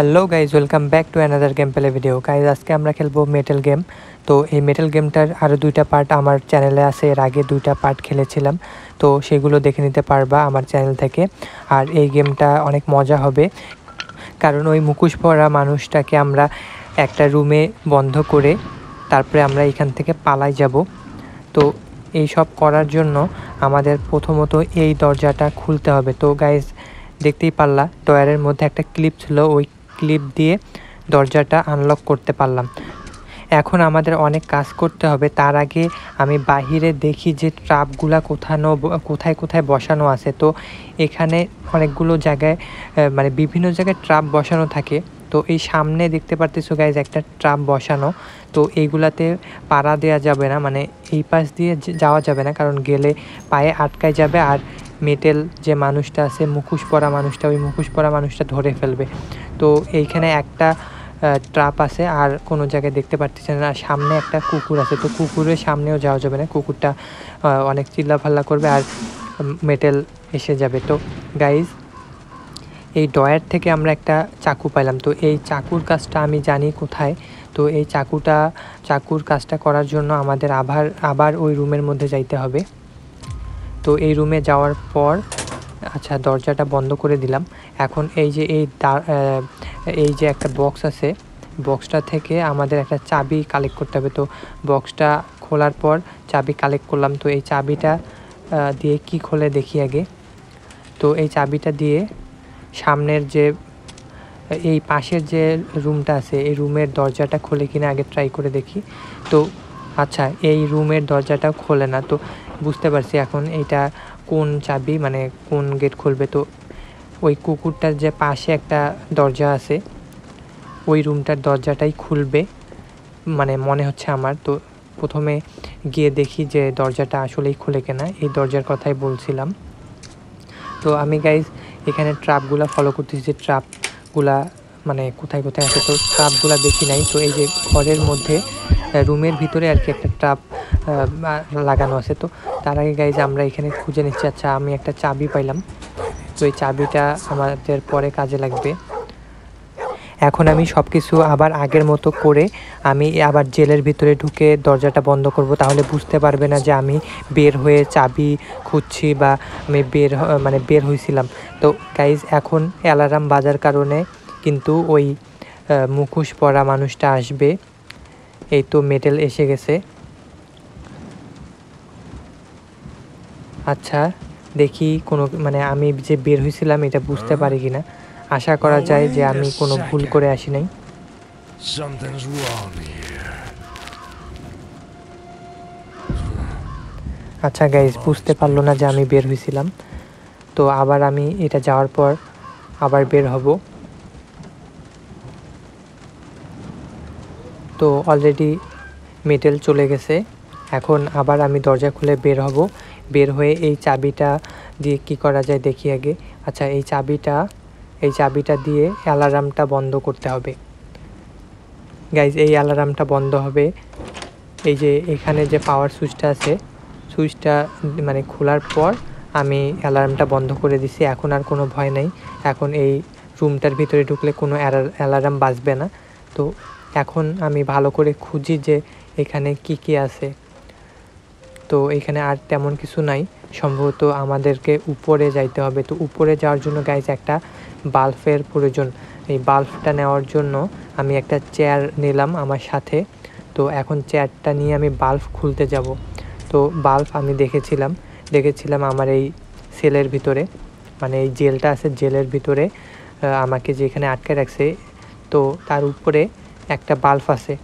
Hello guys, welcome back to another game play video. Guys আজকে আমরা খেলবো metal game. তো এই মেটাল গেমটার আরও দুইটা পার্ট আমার চ্যানেলে আছে, এর আগে দুইটা পার্ট খেলেছিলাম, তো সেগুলো দেখে নিতে পারবা আমার চ্যানেল থেকে। আর এই গেমটা অনেক মজা হবে, কারণ ওই মুখোশ পরা মানুষটাকে আমরা একটা রুমে বন্ধ করে তারপরে আমরা এখান থেকে পালাই যাব। তো এই সব করার জন্য আমাদের প্রথমত এই দরজাটা খুলতে হবে। তো গাইজ দেখতেই পারলা টয়ারের মধ্যে একটা ক্লিপ ছিল, ওই ক্লিপ দিয়ে দরজাটা আনলক করতে পারলাম। এখন আমাদের অনেক কাজ করতে হবে। তার আগে আমি বাহিরে দেখি যে ট্রাপগুলা কোথায় কোথায় বসানো আছে। তো এখানে অনেকগুলো জায়গায় মানে বিভিন্ন জায়গায় ট্রাপ বসানো থাকে। তো এই সামনে দেখতে পারতেছো গাইজ একটা ট্রাপ বসানো। তো এইগুলাতে পাড়া দেওয়া যাবে না, মানে এই পাশ দিয়ে যাওয়া যাবে না, কারণ গেলে পায়ে আটকায় যাবে আর মেটেল যে মানুষটা আছে মুখোশ পরা মানুষটা, ওই মুখোশ পরা মানুষটা ধরে ফেলবে। তো এইখানে একটা ট্রাপ আছে, আর কোনো জায়গায় দেখতে পারতেছে না। আর সামনে একটা কুকুর আছে, তো কুকুরের সামনেও যাওয়া যাবে না, কুকুরটা অনেক চিল্লাফাল্লা করবে আর মেটেল এসে যাবে। তো গাইজ এই ডয়ার থেকে আমরা একটা চাকু পাইলাম। তো এই চাকুর কাজটা আমি জানি কোথায়। তো এই চাকুর কাজটা করার জন্য আমাদের আবার ওই রুমের মধ্যে যাইতে হবে। তো এই রুমে যাওয়ার পর আচ্ছা দরজাটা বন্ধ করে দিলাম। এখন এই যে এই যে একটা বক্স আছে, বক্সটা থেকে আমাদের একটা চাবি কালেক্ট করতে হবে। তো বক্সটা খোলার পর চাবি কালেক্ট করলাম। তো এই চাবিটা দিয়ে কি খোলে দেখি আগে। তো এই চাবিটা দিয়ে সামনের যে এই পাশের যে রুমটা আছে এই রুমের দরজাটা খোলে কিনা আগে ট্রাই করে দেখি। তো আচ্ছা এই রুমের দরজাটাও খোলে না। তো বুঝতে পারছি এখন এটা কোন চাবি, মানে কোন গেট খুলবে। তো ওই কুকুরটার যে পাশে একটা দরজা আছে ওই রুমটার দরজাটাই খুলবে, মানে মনে হচ্ছে আমার। তো প্রথমে গিয়ে দেখি যে দরজাটা আসলেই খুলে কিনা, এই দরজার কথাই বলছিলাম। তো আমি গাইজ এখানে ট্রাপগুলা ফলো করতেছি যে ট্রাপগুলা মানে কোথায় কোথায় আছে। তো ট্রাপগুলা দেখি নাই। তো এই যে ঘরের মধ্যে রুমের ভিতরে আর কি একটা ট্রাপ লাগানো আছে। তো তার আগে গাইজ আমরা এখানে খুঁজে নিচ্ছি। আচ্ছা আমি একটা চাবি পাইলাম, তো এই চাবিটা আমাদের পরে কাজে লাগবে। এখন আমি সব কিছু আবার আগের মতো করে আমি আবার জেলের ভিতরে ঢুকে দরজাটা বন্ধ করব, তাহলে বুঝতে পারবে না যে আমি বের হয়ে চাবি খুঁজছি বা আমি বের হয়েছিলাম। তো গাইজ এখন অ্যালার্ম বাজার কারণে কিন্তু ওই মুখোশ পরা মানুষটা আসবে। এই তো মেটেল এসে গেছে। আচ্ছা দেখি কোনো মানে আমি যে বের হয়েছিলাম এটা বুঝতে পারি কিনা। আশা করা যায় যে আমি কোনো ভুল করে আসি নাই। আচ্ছা গাইজ বুঝতে পারলো না যে আমি বের হয়েছিলাম। তো আবার আমি এটা যাওয়ার পর আবার বের হব। তো অলরেডি মেটেল চলে গেছে। এখন আবার আমি দরজা খুলে বের হব, বের হয়ে এই চাবিটা দিয়ে কি করা যায় দেখি আগে। আচ্ছা এই চাবিটা দিয়ে অ্যালার্মটা বন্ধ করতে হবে। গাইজ এই অ্যালার্মটা বন্ধ হবে, এই যে এখানে যে পাওয়ার সুইচটা আছে সুইচটা মানে খোলার পর আমি অ্যালার্মটা বন্ধ করে দিছি। এখন আর কোনো ভয় নেই, এখন এই রুমটার ভিতরে ঢুকলে কোনো অ্যালার্ম বাজবে না। তো এখন আমি ভালো করে খুঁজি যে এখানে কি আছে। তো এখানে আর তেমন কিছু নাই, সম্ভবত আমাদেরকে উপরে যাইতে হবে। তো উপরে যাওয়ার জন্য গাইজ একটা বাল্বের প্রয়োজন। এই বাল্বটা নেওয়ার জন্য আমি একটা চেয়ার নিলাম আমার সাথে। তো এখন চেয়ারটা নিয়ে আমি বাল্ব খুলতে যাব। তো বাল্ব আমি দেখেছিলাম আমার এই সেলের ভিতরে, মানে এই জেলটা আছে জেলের ভিতরে আমাকে যেখানে আটকে রাখছে। তো তার উপরে একটা বাল্ব আছে,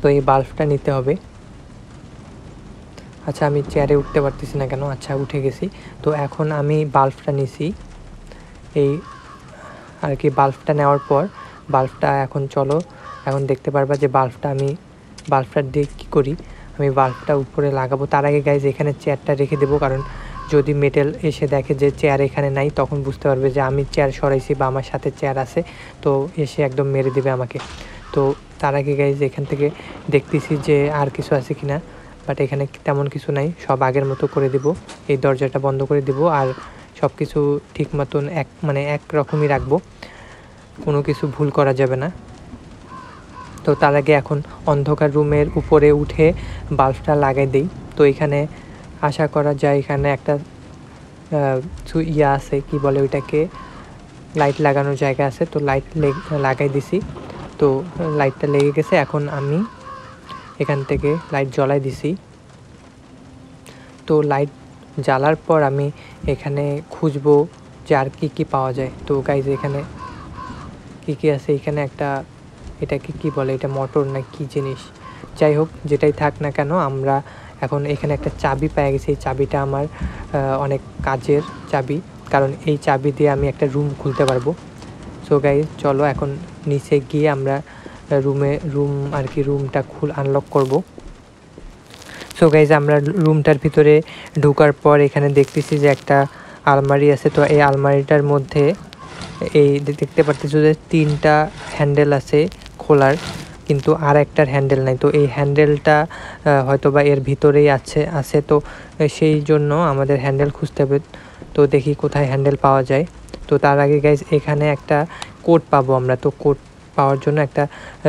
তো এই বাল্বটা নিতে হবে। আচ্ছা আমি চেয়ারে উঠতে পারতেছি না কেন, আচ্ছা উঠে গেছি। তো এখন আমি বাল্বটা নিছি এই আর কি। বাল্বটা নেওয়ার পর বাল্বটা এখন চলো এখন দেখতে পারবা যে বাল্বটা দিয়ে কী করি। আমি বাল্বটা উপরে লাগাবো। তার আগে গাইজ এখানে চেয়ারটা রেখে দেবো, কারণ যদি মেটেল এসে দেখে যে চেয়ার এখানে নাই তখন বুঝতে পারবে যে আমি চেয়ার সরাইছি বা আমার সাথে চেয়ার আছে, তো এসে একদম মেরে দেবে আমাকে। তো তার আগে গাইজ এখান থেকে দেখতেছি যে আর কিছু আছে কি না, বাট এখানে তেমন কিছু নাই, সব আগের মতো করে দেব। এই দরজাটা বন্ধ করে দেব আর সব কিছু ঠিক মতন এক রকমই রাখবো। কোনো কিছু ভুল করা যাবে না। তো তার আগে এখন অন্ধকার রুমের উপরে উঠে বাল্বটা লাগাই দিই। তো এখানে আশা করা যায় এখানে একটা ইয়া আছে, কি বলে ওইটাকে, লাইট লাগানোর জায়গা আছে। তো লাইট লাগাই দিছি, তো লাইটটা লেগে গেছে। এখন আমি এখান থেকে লাইট জ্বলাই দিছি। তো লাইট জ্বালার পর আমি এখানে খুঁজবো যে আর কী পাওয়া যায়। তো গাইজ এখানে কী আছে, এখানে একটা, এটাকে কি বলে, এটা মোটর না কি জিনিস, যাই হোক যেটাই থাক না কেন, আমরা এখন এখানে একটা চাবি পেয়ে গেছি। এই চাবিটা আমার অনেক কাজের চাবি, কারণ এই চাবি দিয়ে আমি একটা রুম খুলতে পারবো। সো গাইজ চলো এখন নিচে গিয়ে আমরা রুমটা আনলক করব। সো গাইজ আমরা রুমটার ভিতরে ঢোকার পর এখানে দেখতেছি যে একটা আলমারি আছে। তো এই আলমারিটার মধ্যে এই দেখতে পারতেছি যে তিনটা হ্যান্ডেল আছে খোলার, কিন্তু আর একটার হ্যান্ডেল নাই। তো এই হ্যান্ডেলটা হয়তো বা এর ভিতরেই আছে। তো সেই জন্য আমাদের হ্যান্ডেল খুঁজতে হবে। তো দেখি কোথায় হ্যান্ডেল পাওয়া যায়। তো তার আগে গাইজ এখানে একটা কোড পাবো আমরা। তো কোড পাওয়ার জন্য একটা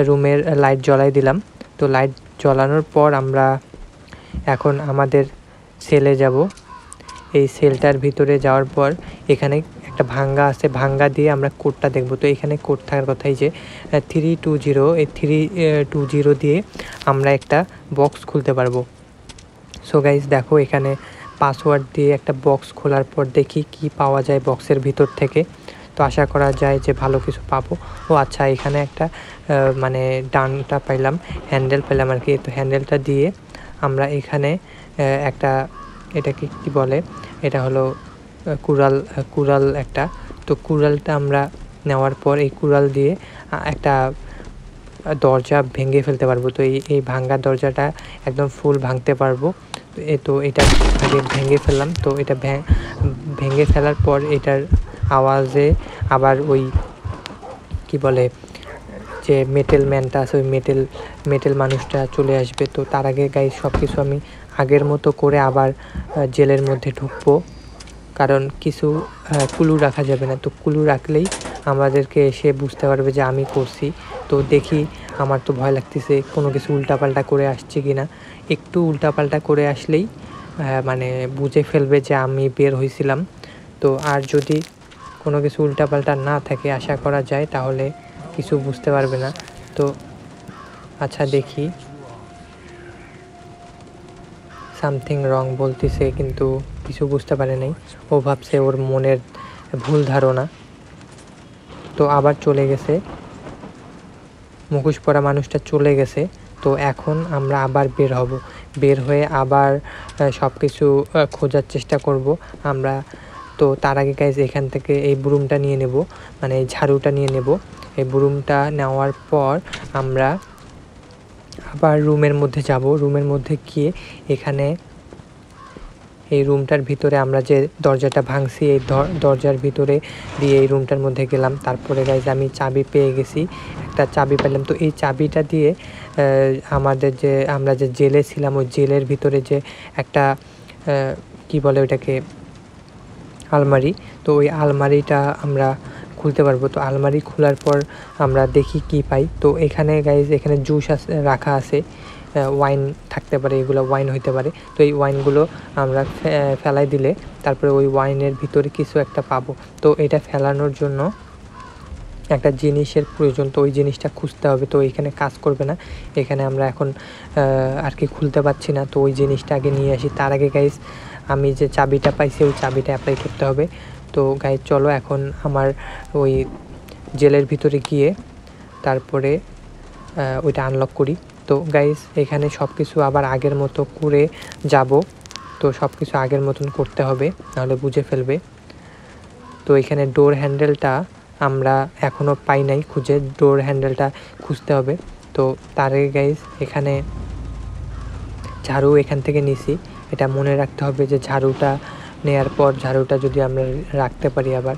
রুমের লাইট জ্বলাই দিলাম। তো লাইট জ্বলানোর পর আমরা এখন আমাদের সেলে যাব। এই সেলটার ভিতরে যাওয়ার পর এখানে একটা ভাঙ্গা আছে, ভাঙ্গা দিয়ে আমরা কোডটা দেখব। তো এখানে কোড থাকার কথাই, যে 320, এই 320 দিয়ে আমরা একটা বক্স খুলতে পারবো। সো গাইজ দেখো এখানে পাসওয়ার্ড দিয়ে একটা বক্স খোলার পর দেখি কি পাওয়া যায় বক্সের ভিতর থেকে। তো আশা করা যায় যে ভালো কিছু পাবো। ও আচ্ছা, এখানে একটা মানে ডানটা পাইলাম, হ্যান্ডেল পেলাম আর কি। তো হ্যান্ডেলটা দিয়ে আমরা এখানে একটা, এটাকে কি বলে, এটা হলো কুড়াল একটা। তো কুড়ালটা আমরা নেওয়ার পর এই কুড়াল দিয়ে একটা দরজা ভেঙে ফেলতে পারবো। তো এই ভাঙ্গা দরজাটা একদম ফুল ভাঙতে পারবো। তো এটা আগে ভেঙে ফেললাম। তো এটা ভেঙে ফেলার পর এটার আওয়াজে আবার ওই কি বলে, যে মেটেলম্যানটা আছে, ওই মেটেল মানুষটা চলে আসবে। তো তার আগে গাইজ সব কিছু আমি আগের মতো করে আবার জেলের মধ্যে ঢুকবো, কারণ কিছু কুলু রাখা যাবে না। তো কুলু রাখলেই আমাদেরকে এসে বুঝতে পারবে যে আমি করছি। তো দেখি, আমার তো ভয় লাগতেছে কোনো কিছু উল্টাপাল্টা করে আসছে কি না। একটু উল্টাপাল্টা করে আসলেই মানে বুঝে ফেলবে যে আমি বের হয়েছিলাম। তো আর যদি কোনো কিছু উল্টাপাল্টা না থাকে আশা করা যায়, তাহলে কিছু বুঝতে পারবে না। তো আচ্ছা দেখি, সামথিং রং বলতেছে, কিন্তু কিছু বুঝতে পারে নাই। ও ভাবছে ওর মনের ভুল ধারণা। তো আবার চলে গেছে, মুখোশ পরা মানুষটা চলে গেছে। তো এখন আমরা আবার বের হব, বের হয়ে আবার সব কিছু খোঁজার চেষ্টা করব আমরা। তো তার আগে গাইজ এখান থেকে এই ব্রুমটা নিয়ে নেব, মানে এই ঝাড়ুটা নিয়ে নেব। এই ব্রুমটা নেওয়ার পর আমরা আবার রুমের মধ্যে যাব। রুমের মধ্যে গিয়ে এখানে এই রুমটার ভিতরে আমরা যে দরজাটা ভাঙছি, এই দরজার ভিতরে দিয়ে এই রুমটার মধ্যে গেলাম। তারপরে গাইজ আমি চাবি পেয়ে গেছি, একটা চাবি পেলাম। তো এই চাবিটা দিয়ে আমাদের যে, আমরা যে জেলে ছিলাম, ওই জেলের ভিতরে যে একটা কি বলে ওইটাকে, আলমারি। তো ওই আলমারিটা আমরা খুলতে পারবো। তো আলমারি খোলার পর আমরা দেখি কি পাই। তো এখানে গাইজ এখানে জুস রাখা আছে, ওয়াইন থাকতে পারে, এগুলো ওয়াইন হইতে পারে। তো এই ওয়াইনগুলো আমরা ফেলাই দিলে তারপরে ওই ওয়াইনের ভিতরে কিছু একটা পাবো। তো এটা ফেলানোর জন্য একটা জিনিসের প্রয়োজন। তো ওই জিনিসটা খুঁজতে হবে। তো এখানে কাজ করবে না, এখানে আমরা এখন আর কি খুলতে পারছি না। তো ওই জিনিসটা আগে নিয়ে আসি। তার আগে গাইজ আমি যে চাবিটা পাইছি, ওই চাবিটা অ্যাপ্লাই করতে হবে। তো গাইজ চলো এখন আমার ওই জেলের ভিতরে গিয়ে তারপরে ওইটা আনলক করি। তো গাইজ এখানে সব কিছু আবার আগের মতো করে যাব। তো সব কিছু আগের মতন করতে হবে, নাহলে বুঝে ফেলবে। তো এখানে ডোর হ্যান্ডেলটা আমরা এখনও পাই নাই খুঁজে, ডোর হ্যান্ডেলটা খুঁজতে হবে। তো তার আগে গাইজ এখানে ঝাড়ু এখান থেকে নিছি। এটা মনে রাখতে হবে যে ঝাড়ুটা নেয়ার পর ঝাড়ুটা যদি আমরা রাখতে পারি আবার।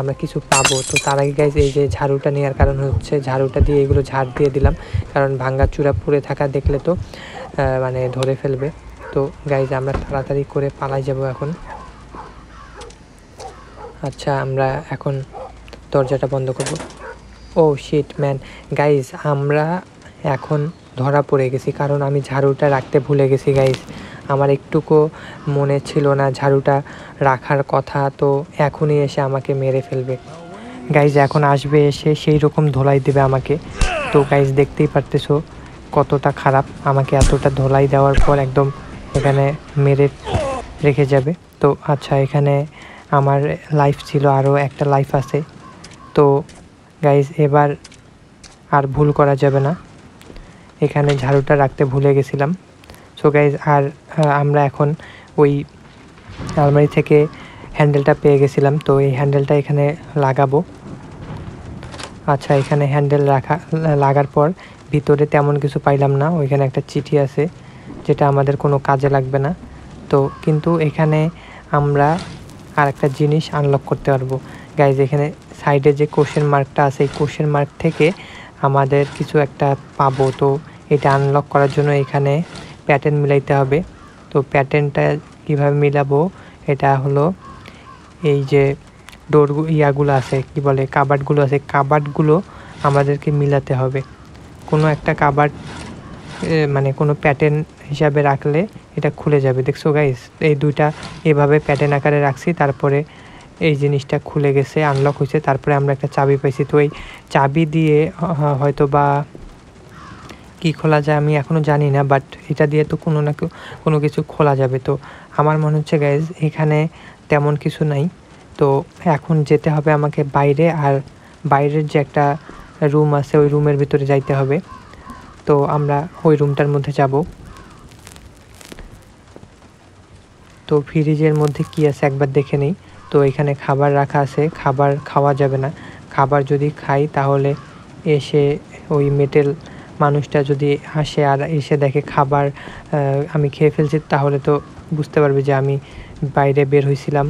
আমরা কিছু পাবো। তো তার আগে গাইজ এই যে ঝাড়ুটা নেওয়ার কারণ হচ্ছে ঝাড়ুটা দিয়ে এগুলো ঝাড় দিয়ে দিলাম, কারণ ভাঙ্গা চূড়া পুড়ে থাকা দেখলে তো মানে ধরে ফেলবে। তো গাইজ আমরা তাড়াতাড়ি করে পালাই যাব এখন। আচ্ছা আমরা এখন দরজাটা বন্ধ করব। ও শিট ম্যান, গাইজ আমরা এখন ধরা পড়ে গেছি, কারণ আমি ঝাড়ুটা রাখতে ভুলে গেছি গাইজ। আমার একটুকু মনে ছিল না ঝাড়ুটা রাখার কথা, তো এখনই এসে আমাকে মেরে ফেলবে গাইজ। এখন আসবে এসে সেই রকম ধোলাই দেবে আমাকে। তো গাইজ দেখতেই পারতেছো কতটা খারাপ, আমাকে এতটা ধোলাই দেওয়ার পর একদম এখানে মেরে রেখে যাবে। তো আচ্ছা এখানে আমার লাইফ ছিল, আরও একটা লাইফ আছে। তো গাইজ এবার আর ভুল করা যাবে না, এখানে ঝাড়ুটা রাখতে ভুলে গেছিলাম। সো গাইজ আর আমরা এখন ওই আলমারি থেকে হ্যান্ডেলটা পেয়ে গেছিলাম, তো এই হ্যান্ডেলটা এখানে লাগাবো। আচ্ছা এখানে হ্যান্ডেল লাগার পর ভিতরে তেমন কিছু পাইলাম না, ওইখানে একটা চিঠি আছে যেটা আমাদের কোনো কাজে লাগবে না। তো কিন্তু এখানে আমরা আর একটা জিনিস আনলক করতে পারবো গাইজ। এখানে সাইডে যে কোশ্চেন মার্কটা আছে, এই কোশ্চেন মার্ক থেকে আমাদের কিছু একটা পাবো। তো এটা আনলক করার জন্য এখানে প্যাটার্ন মিলাইতে হবে। তো প্যাটার্নটা কীভাবে মিলাবো, এটা হলো এই যে ডোর ইয়াগুলো আছে, কি বলে কাবার্ডগুলো আছে, কাবার্ডগুলো আমাদেরকে মিলাতে হবে। কোনো একটা কাবার্ড মানে কোনো প্যাটার্ন হিসাবে রাখলে এটা খুলে যাবে। দেখছো গাইজ এই দুইটা এভাবে প্যাটার্ন আকারে রাখছি, তারপরে এই জিনিসটা খুলে গেছে, আনলক হয়েছে, তারপরে আমরা একটা চাবি পাইছি। তো এই চাবি দিয়ে হয়তো বা কী খোলা যায় আমি এখনও জানি না, বাট এটা দিয়ে তো কোনো না কোনো কিছু খোলা যাবে। তো আমার মনে হচ্ছে গাইজ এখানে তেমন কিছু নাই, তো এখন যেতে হবে আমাকে বাইরে। আর বাইরের যে একটা রুম আছে ওই রুমের ভিতরে যাইতে হবে। তো আমরা ওই রুমটার মধ্যে যাব। তো ফ্রিজের মধ্যে কি আছে একবার দেখে নেই। তো এখানে খাবার রাখা আছে, খাবার খাওয়া যাবে না। খাবার যদি খাই তাহলে এসে ওই মেটেল মানুষটা যদি আসে আর এসে দেখে খাবার আমি খেয়ে ফেলছি, তাহলে তো বুঝতে পারবে যে আমি বাইরে বের হয়েছিলাম,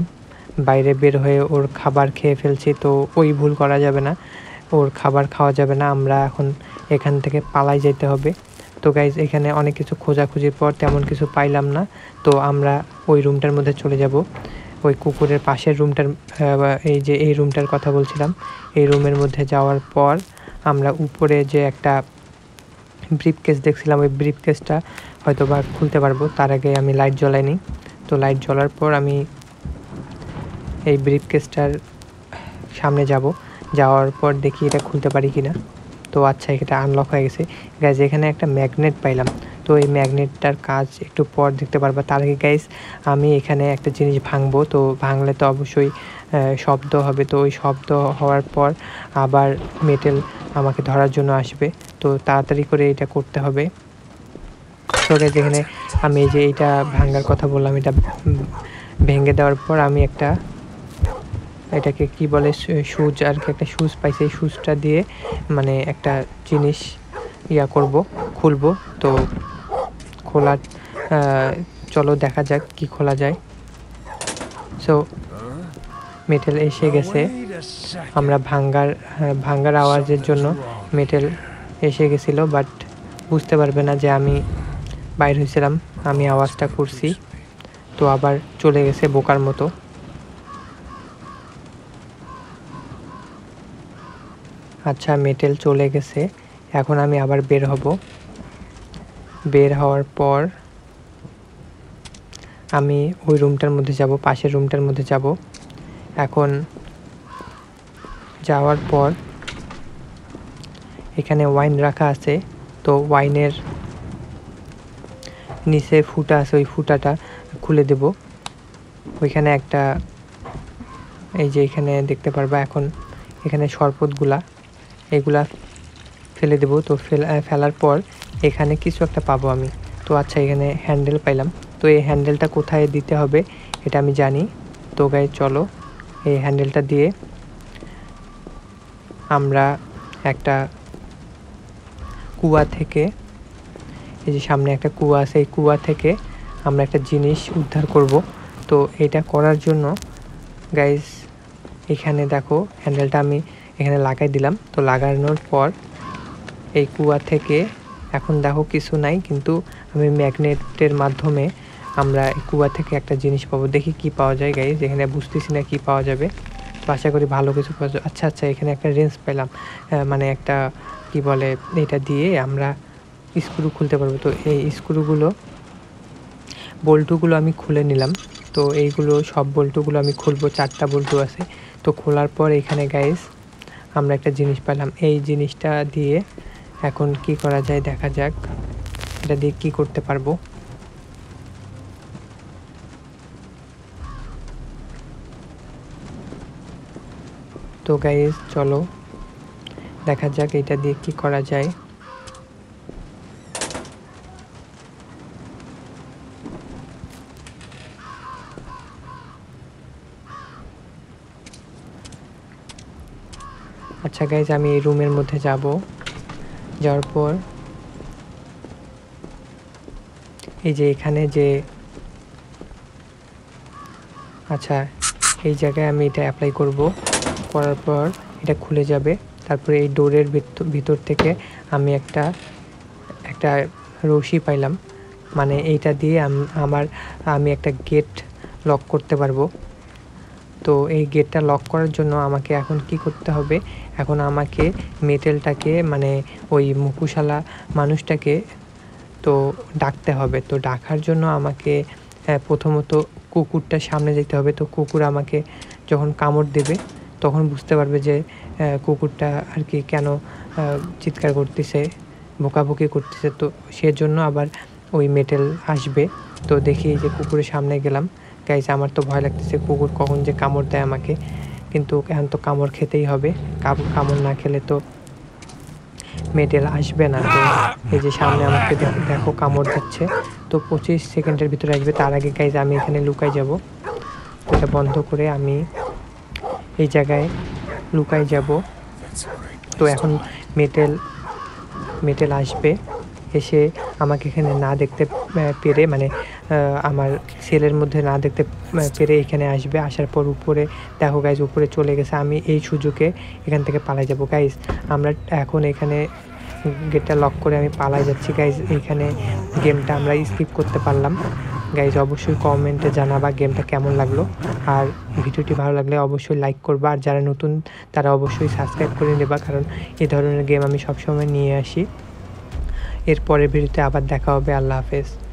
বাইরে বের হয়ে ওর খাবার খেয়ে ফেলছি। তো ওই ভুল করা যাবে না, ওর খাবার খাওয়া যাবে না। আমরা এখন এখান থেকে পালাই যেতে হবে। তো গাইজ এখানে অনেক কিছু খোঁজাখুঁজির পর তেমন কিছু পাইলাম না, তো আমরা ওই রুমটার মধ্যে চলে যাব। ওই কুকুরের পাশের রুমটার এই রুমটার কথা বলছিলাম, এই রুমের মধ্যে যাওয়ার পর আমরা উপরে যে একটা ব্রিফকেস দেখছিলাম, ওই ব্রিফকেসটা হয়তো বা খুলতে পারবো। তার আগে আমি লাইট জ্বলাইনি। তো লাইট জ্বলার পর আমি এই ব্রিফকেসটার সামনে যাব, যাওয়ার পর দেখি এটা খুলতে পারি কিনা। তো আচ্ছা এটা আনলক হয়ে গেছে। গাইজ এখানে একটা ম্যাগনেট পাইলাম, তো এই ম্যাগনেটটার কাজ একটু পর দেখতে পারবা। তার আগে গাইজ আমি এখানে একটা জিনিস ভাঙবো, তো ভাঙলে তো অবশ্যই শব্দ হবে। তো ওই শব্দ হওয়ার পর আবার মেটেল আমাকে ধরার জন্য আসবে, তো তাড়াতাড়ি করে এটা করতে হবে। তো গাইজ এখানে আমি এই যে এইটা ভাঙার কথা বললাম, এটা ভেঙে দেওয়ার পর আমি একটা এটাকে কি বলে সুজ আর কি, একটা সুজ পাইছি। এই সুজটা দিয়ে মানে একটা জিনিস খুলব। তো খোলা চলো দেখা যাক কি খোলা যায়। সো মেটেল এসে গেছে, আমরা ভাঙ্গার আওয়াজের জন্য মেটেল এসে গেছিলো, বাট বুঝতে পারবে না যে আমি বাইর হয়েছিলাম, আমি আওয়াজটা করছি। তো আবার চলে গেছে বোকার মতো। আচ্ছা মেটেল চলে গেছে, এখন আমি আবার বের হব। বের হওয়ার পর আমি ওই রুমটার মধ্যে যাব, পাশের রুমটার মধ্যে যাব। এখন যাওয়ার পর এখানে ওয়াইন রাখা আছে, তো ওয়াইনের নিচে ফুটা আছে, ওই ফুটাটা খুলে দেব। ওইখানে একটা এই যে এখানে দেখতে পারবা, এখন এখানে শরবতগুলা এগুলা ফেলে দেবো। তো ফেলার পর এখানে কিছু একটা পাবো আমি। তো আচ্ছা এখানে হ্যান্ডেল পাইলাম, তো এই হ্যান্ডেলটা কোথায় দিতে হবে এটা আমি জানি। তো গাইজ চলো এই হ্যান্ডেলটা দিয়ে আমরা একটা কুয়া থেকে, এই যে সামনে একটা কুয়া আছে, এই কুয়া থেকে আমরা একটা জিনিস উদ্ধার করব। তো এটা করার জন্য গাইজ এখানে দেখো হ্যান্ডেলটা আমি এখানে লাগাই দিলাম। তো লাগানোর পর এই কুয়া থেকে এখন দেখো কিছু নাই, কিন্তু আমি ম্যাগনেটের মাধ্যমে আমরা এই কুয়া থেকে একটা জিনিস পাবো। দেখি কি পাওয়া যায় গাইজ, এখানে বুঝতেছি না কি পাওয়া যাবে, আশা করি ভালো কিছু পাওয়া যাবে। আচ্ছা আচ্ছা, এখানে একটা রেঞ্জ পেলাম, মানে একটা কি বলে এটা দিয়ে আমরা স্ক্রু খুলতে পারবো। তো এই স্ক্রুগুলো বল্টুগুলো আমি খুলে নিলাম। তো এইগুলো সব বল্টুগুলো আমি খুলবো, চারটা বল্টু আছে। তো খোলার পর এখানে গাইজ আমরা একটা জিনিস পেলাম, এই জিনিসটা দিয়ে এখন কি করা যায় দেখা যাক, এটা দিয়ে কী করতে পারবো। তো গাইজ চলো দেখা যাক এটা দিয়ে কি করা যায়। আচ্ছা গাইজ আমি এই রুমের মধ্যে যাব, যাওয়ার পর এই যে এখানে যে আচ্ছা এই জায়গায় আমি এটা অ্যাপ্লাই করব, করার পর এটা খুলে যাবে। তারপরে এই ডোরের ভিতর থেকে আমি একটা একটা রশি পাইলাম, মানে এইটা দিয়ে আমি একটা গেট লক করতে পারবো। তো এই গেটটা লক করার জন্য আমাকে এখন কি করতে হবে, এখন আমাকে মেটেলটাকে মানে ওই মুকুশালা মানুষটাকে তো ডাকতে হবে। তো ডাকার জন্য আমাকে প্রথমত কুকুরটার সামনে যেতে হবে। তো কুকুর আমাকে যখন কামড় দেবে তখন বুঝতে পারবে যে কুকুরটা আর কি কেন চিৎকার করতেছে, বকাবকি করতেছে। তো সেজন্য আবার ওই মেটেল আসবে। তো দেখি যে কুকুরের সামনে গেলাম। গাইজ আমার তো ভয় লাগতেছে কুকুর কখন যে কামড় দেয় আমাকে, কিন্তু এখন তো কামড় খেতেই হবে, কামড় না খেলে তো মেটেল আসবে না। তো এই যে সামনে আমাকে দেখো কামড় দিচ্ছে। তো 25 সেকেন্ডের ভিতরে আসবে, তার আগে গাইজ আমি এখানে লুকাই যাব। এটা বন্ধ করে আমি এই জায়গায় লুকাই যাব। তো এখন মেটেল আসবে, এসে আমাকে এখানে না দেখতে পেরে মানে আমার সেলের মধ্যে না দেখতে পেরে এখানে আসবে। আসার পর উপরে দেখো গাইজ উপরে চলে গেছে। আমি এই সুযোগে এখান থেকে পালাই যাব। গাইজ আমরা এখন এখানে গেটটা লক করে আমি পালাই যাচ্ছি। গাইজ এইখানে গেমটা আমরা স্কিপ করতে পারলাম। গাইজ অবশ্যই কমেন্টে জানাবা গেমটা কেমন লাগলো, আর ভিডিওটি ভালো লাগলে অবশ্যই লাইক করবা, আর যারা নতুন তারা অবশ্যই সাবস্ক্রাইব করে নেবা, কারণ এই ধরনের গেম আমি সবসময় নিয়ে আসি। এরপরের ভিডিওতে আবার দেখা হবে। আল্লাহ হাফেজ।